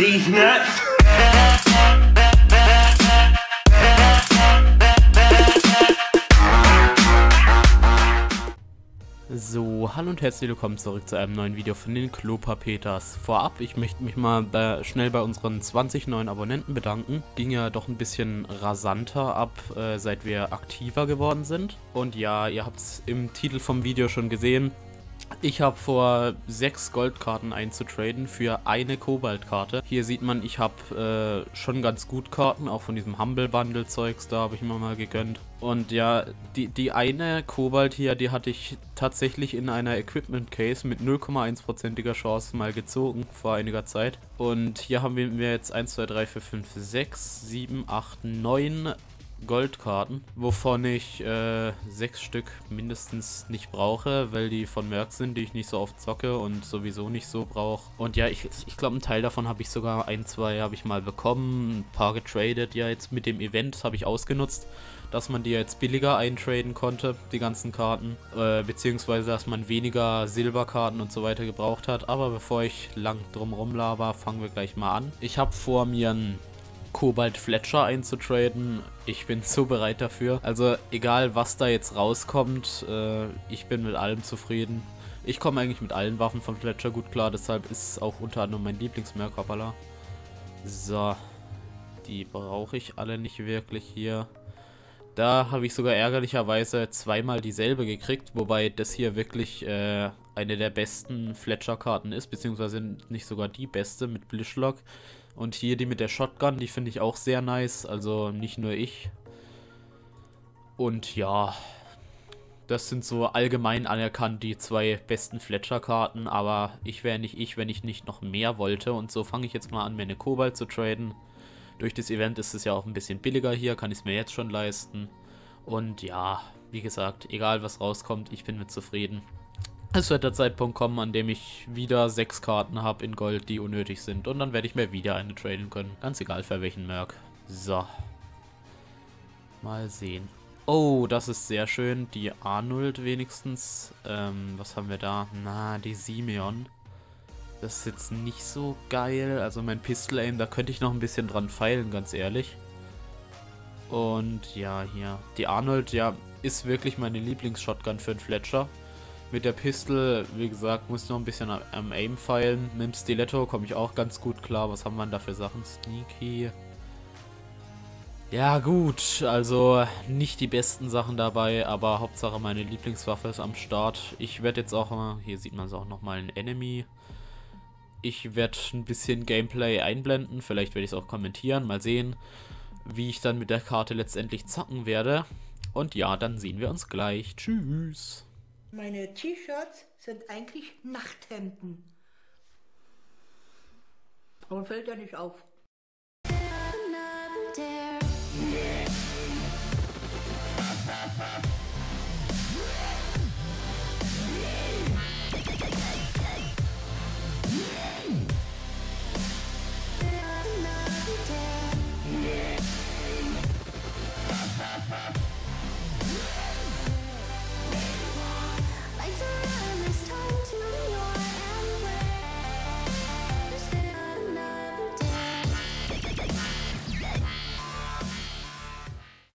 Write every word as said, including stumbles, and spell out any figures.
These nuts. So, hallo und herzlich willkommen zurück zu einem neuen Video von den Klopapeters. Vorab, ich möchte mich mal bei, schnell bei unseren zwanzig neuen Abonnenten bedanken. Ging ja doch ein bisschen rasanter ab, äh, seit wir aktiver geworden sind. Und ja, ihr habt es im Titel vom Video schon gesehen. Ich habe vor, sechs Goldkarten einzutraden für eine Kobaltkarte. Hier sieht man, ich habe äh, schon ganz gut Karten, auch von diesem Humble Bundle Zeugs, da habe ich mir mal gegönnt. Und ja, die, die eine Kobalt hier, die hatte ich tatsächlich in einer Equipment Case mit null Komma eins prozentiger Chance mal gezogen vor einiger Zeit. Und hier haben wir jetzt eins, zwei, drei, vier, fünf, sechs, sieben, acht, neun... Goldkarten, wovon ich äh, sechs Stück mindestens nicht brauche, weil die von Merck sind, die ich nicht so oft zocke und sowieso nicht so brauche. Und ja, ich, ich glaube, einen Teil davon habe ich sogar, ein, zwei habe ich mal bekommen, ein paar getradet. Ja, jetzt mit dem Event habe ich ausgenutzt, dass man die jetzt billiger eintraden konnte, die ganzen Karten, äh, beziehungsweise dass man weniger Silberkarten und so weiter gebraucht hat. Aber bevor ich lang drum rumlaber, fangen wir gleich mal an. Ich habe vor mir ein Cobalt Fletcher einzutraden. Ich bin so bereit dafür. Also egal, was da jetzt rauskommt, äh, ich bin mit allem zufrieden. Ich komme eigentlich mit allen Waffen von Fletcher gut klar, deshalb ist auch unter anderem mein Lieblingsmerk. So, die brauche ich alle nicht wirklich hier. Da habe ich sogar ärgerlicherweise zweimal dieselbe gekriegt, wobei das hier wirklich äh, eine der besten Fletcher-Karten ist, beziehungsweise nicht sogar die beste mit Blishlock. Und hier die mit der Shotgun, die finde ich auch sehr nice, also nicht nur ich. Und ja, das sind so allgemein anerkannt die zwei besten Fletcher-Karten, aber ich wäre nicht ich, wenn ich nicht noch mehr wollte. Und so fange ich jetzt mal an, mir eine Kobalt zu traden. Durch das Event ist es ja auch ein bisschen billiger hier, kann ich es mir jetzt schon leisten. Und ja, wie gesagt, egal was rauskommt, ich bin mit zufrieden. Es wird der Zeitpunkt kommen, an dem ich wieder sechs Karten habe in Gold, die unnötig sind. Und dann werde ich mir wieder eine traden können. Ganz egal für welchen Merk. So. Mal sehen. Oh, das ist sehr schön. Die A null wenigstens. Ähm, was haben wir da? Na, die Simeon. Das ist jetzt nicht so geil. Also mein Pistol Aim, da könnte ich noch ein bisschen dran feilen, ganz ehrlich. Und ja, hier. Die A null, ja, ist wirklich meine Lieblings-Shotgun für den Fletcher. Mit der Pistole, wie gesagt, muss ich noch ein bisschen am, am Aim feilen. Mit dem Stiletto komme ich auch ganz gut klar. Was haben wir denn da für Sachen? Sneaky. Ja gut, also nicht die besten Sachen dabei, aber Hauptsache meine Lieblingswaffe ist am Start. Ich werde jetzt auch, hier sieht man es auch nochmal, ein Enemy. Ich werde ein bisschen Gameplay einblenden, vielleicht werde ich es auch kommentieren. Mal sehen, wie ich dann mit der Karte letztendlich zocken werde. Und ja, dann sehen wir uns gleich. Tschüss. Meine T-Shirts sind eigentlich Nachthemden. Aber fällt ja nicht auf.